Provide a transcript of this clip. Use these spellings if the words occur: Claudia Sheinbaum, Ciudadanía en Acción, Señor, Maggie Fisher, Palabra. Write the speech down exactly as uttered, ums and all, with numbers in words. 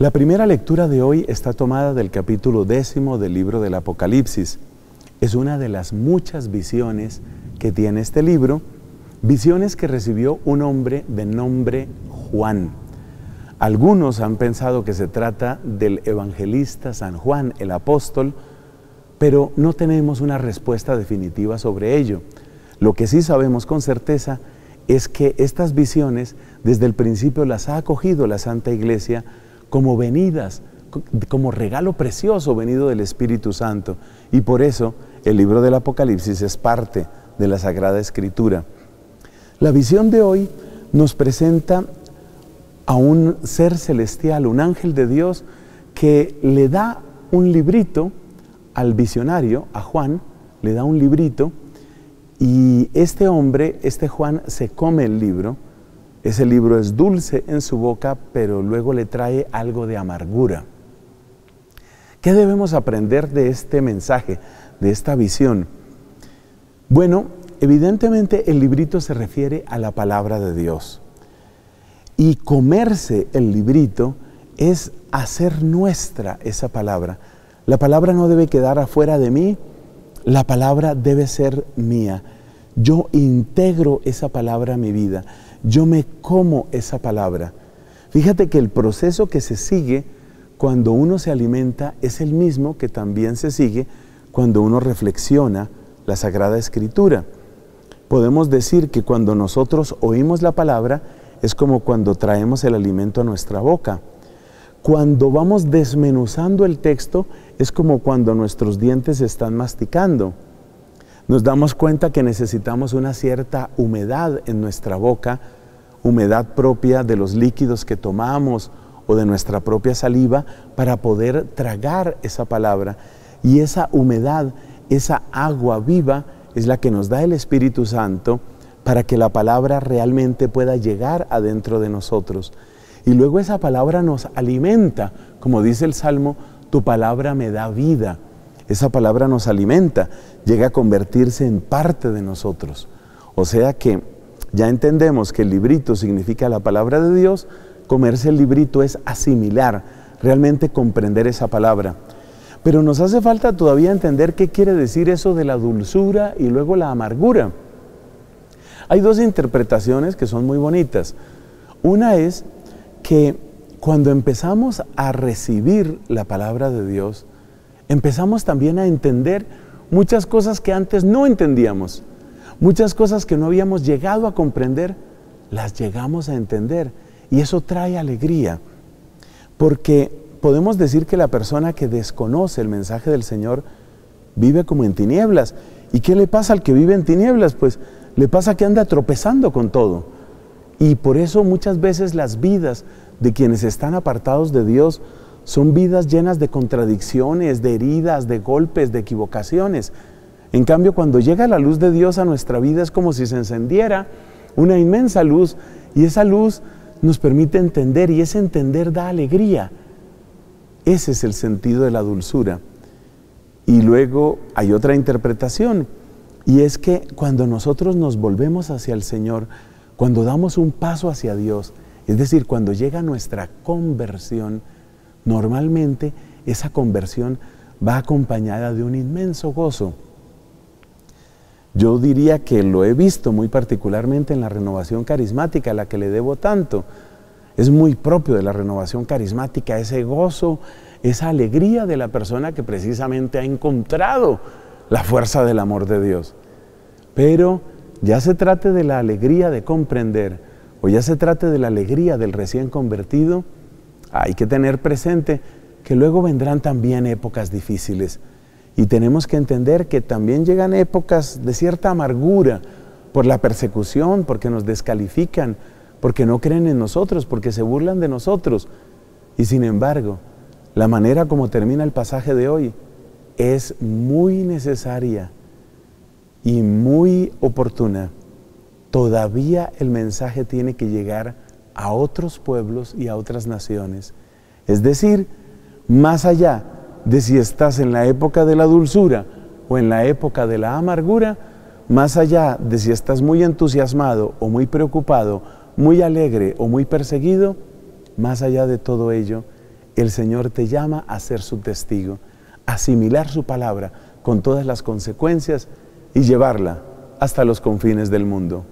La primera lectura de hoy está tomada del capítulo décimo del libro del Apocalipsis. Es una de las muchas visiones que tiene este libro, visiones que recibió un hombre de nombre Juan. Algunos han pensado que se trata del evangelista San Juan, el apóstol, pero no tenemos una respuesta definitiva sobre ello. Lo que sí sabemos con certeza es que estas visiones desde el principio las ha acogido la Santa Iglesia como venidas, como regalo precioso venido del Espíritu Santo. Y por eso el libro del Apocalipsis es parte de la Sagrada Escritura. La visión de hoy nos presenta a un ser celestial, un ángel de Dios, que le da un librito al visionario, a Juan, le da un librito, y este hombre, este Juan, se come el libro. Ese libro es dulce en su boca, pero luego le trae algo de amargura. ¿Qué debemos aprender de este mensaje, de esta visión? Bueno, evidentemente el librito se refiere a la palabra de Dios. Y comerse el librito es hacer nuestra esa palabra. La palabra no debe quedar afuera de mí, la palabra debe ser mía. Yo integro esa palabra a mi vida. Yo me como esa palabra. Fíjate que el proceso que se sigue cuando uno se alimenta es el mismo que también se sigue cuando uno reflexiona la Sagrada Escritura. Podemos decir que cuando nosotros oímos la palabra es como cuando traemos el alimento a nuestra boca. Cuando vamos desmenuzando el texto es como cuando nuestros dientes están masticando. Nos damos cuenta que necesitamos una cierta humedad en nuestra boca, humedad propia de los líquidos que tomamos o de nuestra propia saliva para poder tragar esa palabra. Y esa humedad, esa agua viva es la que nos da el Espíritu Santo para que la palabra realmente pueda llegar adentro de nosotros. Y luego esa palabra nos alimenta, como dice el Salmo, tu palabra me da vida. Esa palabra nos alimenta, llega a convertirse en parte de nosotros. O sea que ya entendemos que el librito significa la palabra de Dios, comerse el librito es asimilar, realmente comprender esa palabra. Pero nos hace falta todavía entender qué quiere decir eso de la dulzura y luego la amargura. Hay dos interpretaciones que son muy bonitas. Una es que cuando empezamos a recibir la palabra de Dios, empezamos también a entender muchas cosas que antes no entendíamos. Muchas cosas que no habíamos llegado a comprender, las llegamos a entender. Y eso trae alegría. Porque podemos decir que la persona que desconoce el mensaje del Señor vive como en tinieblas. ¿Y qué le pasa al que vive en tinieblas? Pues le pasa que anda tropezando con todo. Y por eso muchas veces las vidas de quienes están apartados de Dios son vidas llenas de contradicciones, de heridas, de golpes, de equivocaciones. En cambio, cuando llega la luz de Dios a nuestra vida, es como si se encendiera una inmensa luz, y esa luz nos permite entender, y ese entender da alegría. Ese es el sentido de la dulzura. Y luego hay otra interpretación, y es que cuando nosotros nos volvemos hacia el Señor, cuando damos un paso hacia Dios, es decir, cuando llega nuestra conversión, normalmente esa conversión va acompañada de un inmenso gozo. Yo diría que lo he visto muy particularmente en la renovación carismática, a la que le debo tanto. Es muy propio de la renovación carismática ese gozo, esa alegría de la persona que precisamente ha encontrado la fuerza del amor de Dios. Pero ya se trate de la alegría de comprender, o ya se trate de la alegría del recién convertido, hay que tener presente que luego vendrán también épocas difíciles y tenemos que entender que también llegan épocas de cierta amargura por la persecución, porque nos descalifican, porque no creen en nosotros, porque se burlan de nosotros. Y sin embargo, la manera como termina el pasaje de hoy es muy necesaria y muy oportuna. Todavía el mensaje tiene que llegar a otros pueblos y a otras naciones. Es decir, más allá de si estás en la época de la dulzura o en la época de la amargura, más allá de si estás muy entusiasmado o muy preocupado, muy alegre o muy perseguido, más allá de todo ello, el Señor te llama a ser su testigo, a asimilar su palabra con todas las consecuencias y llevarla hasta los confines del mundo.